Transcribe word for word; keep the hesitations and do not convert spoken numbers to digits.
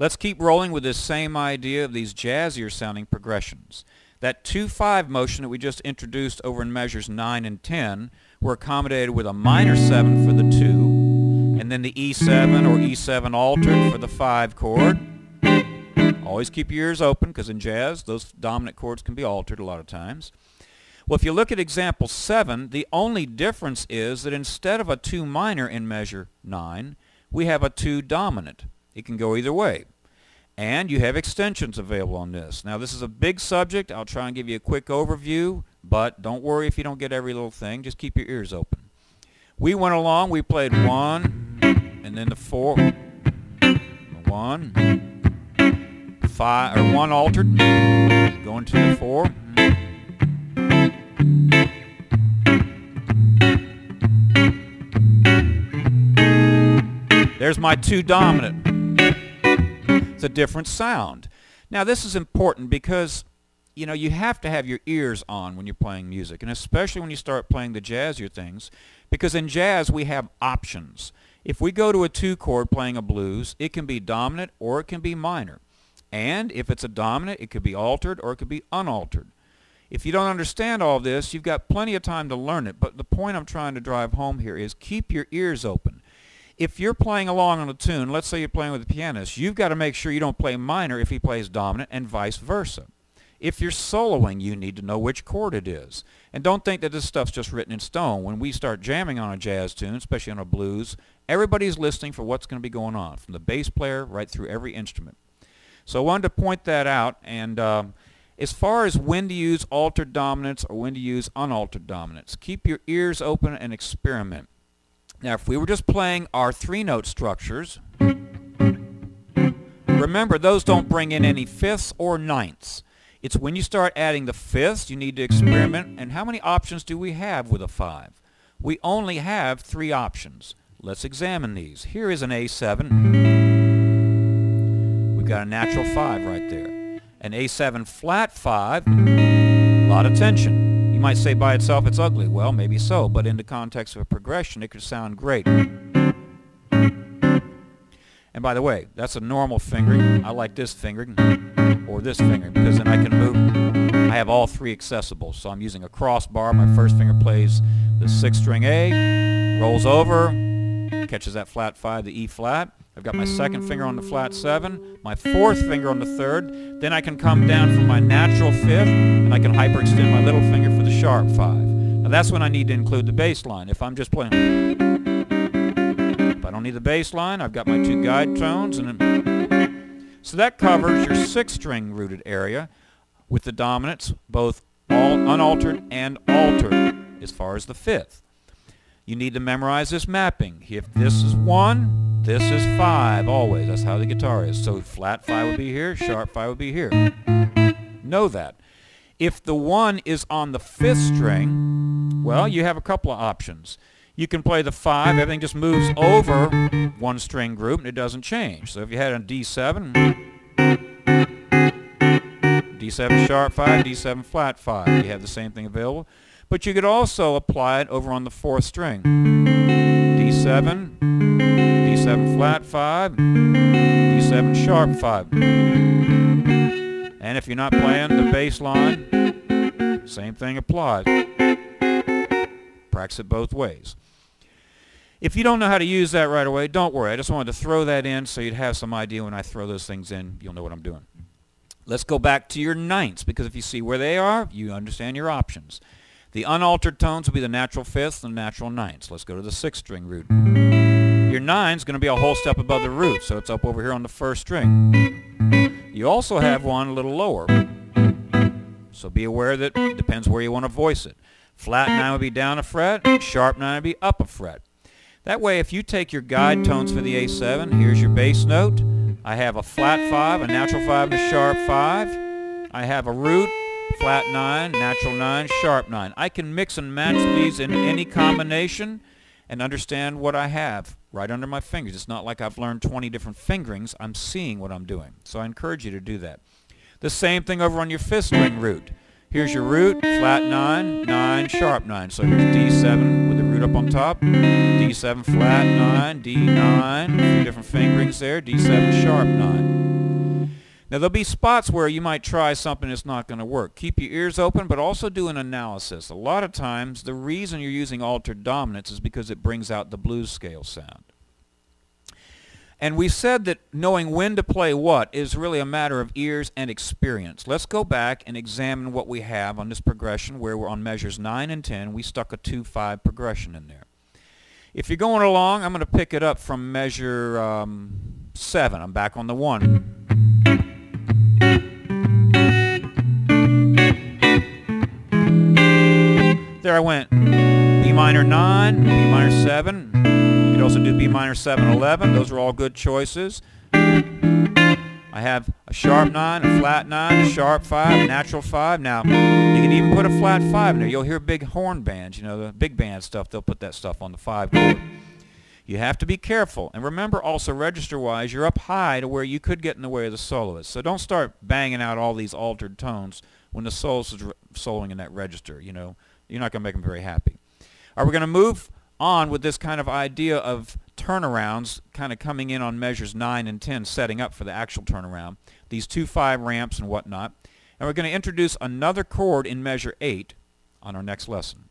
Let's keep rolling with this same idea of these jazzier sounding progressions. That two five motion that we just introduced over in measures nine and ten were accommodated with a minor seven for the two, and then the E seven or E seven altered for the five chord. Always keep your ears open, because in jazz those dominant chords can be altered a lot of times. Well, if you look at example seven, the only difference is that instead of a two minor in measure nine, we have a two dominant. It can go either way. And you have extensions available on this. Now, this is a big subject. I'll try and give you a quick overview, but don't worry if you don't get every little thing. Just keep your ears open. We went along. We played one, and then the four, one, five, or one altered, going to the four. There's my two dominant. It's a different sound. Now, this is important because, you know, you have to have your ears on when you're playing music, and especially when you start playing the jazzier things, because in jazz we have options. If we go to a two chord playing a blues, it can be dominant or it can be minor. And if it's a dominant, it could be altered or it could be unaltered. If you don't understand all this, you've got plenty of time to learn it, but the point I'm trying to drive home here is keep your ears open. If you're playing along on a tune, let's say you're playing with a pianist, you've got to make sure you don't play minor if he plays dominant, and vice versa. If you're soloing, you need to know which chord it is. And don't think that this stuff's just written in stone. When we start jamming on a jazz tune, especially on a blues, everybody's listening for what's going to be going on, from the bass player right through every instrument. So I wanted to point that out. And um, as far as when to use altered dominance or when to use unaltered dominance, keep your ears open and experiment. Now, if we were just playing our three-note structures, remember those don't bring in any fifths or ninths. It's when you start adding the fifths, you need to experiment. And how many options do we have with a five? We only have three options. Let's examine these. Here is an A seven. We've got a natural five right there. An A seven flat five, a lot of tension. You might say by itself it's ugly. Well, maybe so, but in the context of a progression, it could sound great. And by the way, that's a normal fingering. I like this fingering or this fingering because then I can move. I have all three accessible. So I'm using a crossbar. My first finger plays the sixth string A, rolls over, catches that flat five, the E flat. I've got my second finger on the flat seven, my fourth finger on the third. Then I can come down from my natural fifth, and I can hyperextend my little finger for the sharp five. Now that's when I need to include the bass line. If I'm just playing, if I don't need the bass line, I've got my two guide tones, and then so that covers your six-string rooted area with the dominants, both all unaltered and altered, as far as the fifth. You need to memorize this mapping. If this is one. This is five always. That's how the guitar is. So flat five would be here, sharp five would be here. Know that. If the one is on the fifth string, well, you have a couple of options. You can play the five. Everything just moves over one string group, and it doesn't change. So if you had a D seven, D seven sharp five, D seven flat five, you have the same thing available. But you could also apply it over on the fourth string. D seven. D seven flat five, D seven sharp five. And if you're not playing the bass line, same thing applies. Practice it both ways. If you don't know how to use that right away, don't worry. I just wanted to throw that in so you'd have some idea when I throw those things in, you'll know what I'm doing. Let's go back to your ninths, because if you see where they are, you understand your options. The unaltered tones will be the natural fifths and the natural ninths. Let's go to the sixth string root. Your nine's going to be a whole step above the root, so it's up over here on the first string. You also have one a little lower, so be aware that it depends where you want to voice it. Flat nine would be down a fret, sharp nine would be up a fret. That way, if you take your guide tones for the A seven, here's your bass note. I have a flat five, a natural five, and a sharp five. I have a root, flat nine, natural nine, sharp nine. I can mix and match these in any combination and understand what I have right under my fingers. It's not like I've learned twenty different fingerings. I'm seeing what I'm doing. So I encourage you to do that. The same thing over on your fifth string root. Here's your root, flat nine, nine, sharp nine. So here's D seven with the root up on top, D seven flat nine, D nine, a few different fingerings there, D seven sharp nine. Now there'll be spots where you might try something that's not going to work. Keep your ears open, but also do an analysis. A lot of times the reason you're using altered dominance is because it brings out the blues scale sound. And we said that knowing when to play what is really a matter of ears and experience. Let's go back and examine what we have on this progression where we're on measures nine and ten. We stuck a two five progression in there. If you're going along, I'm going to pick it up from measure um, seven. I'm back on the one. There I went. B minor nine, B minor seven. You could also do B minor seven, eleven. Those are all good choices. I have a sharp nine, a flat nine, a sharp five, natural five. Now, you can even put a flat five in there. You'll hear big horn bands, you know, the big band stuff. They'll put that stuff on the five chord. You have to be careful. And remember also, register-wise, you're up high to where you could get in the way of the soloist. So don't start banging out all these altered tones when the soloist is soloing in that register, you know. You're not going to make them very happy. All right, we're going to move on with this kind of idea of turnarounds, kind of coming in on measures nine and ten, setting up for the actual turnaround, these two five ramps and whatnot. And we're going to introduce another chord in measure eight on our next lesson.